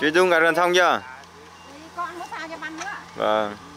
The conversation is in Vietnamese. Chị Dung gặt gần xong chưa? Con nữa. Vâng.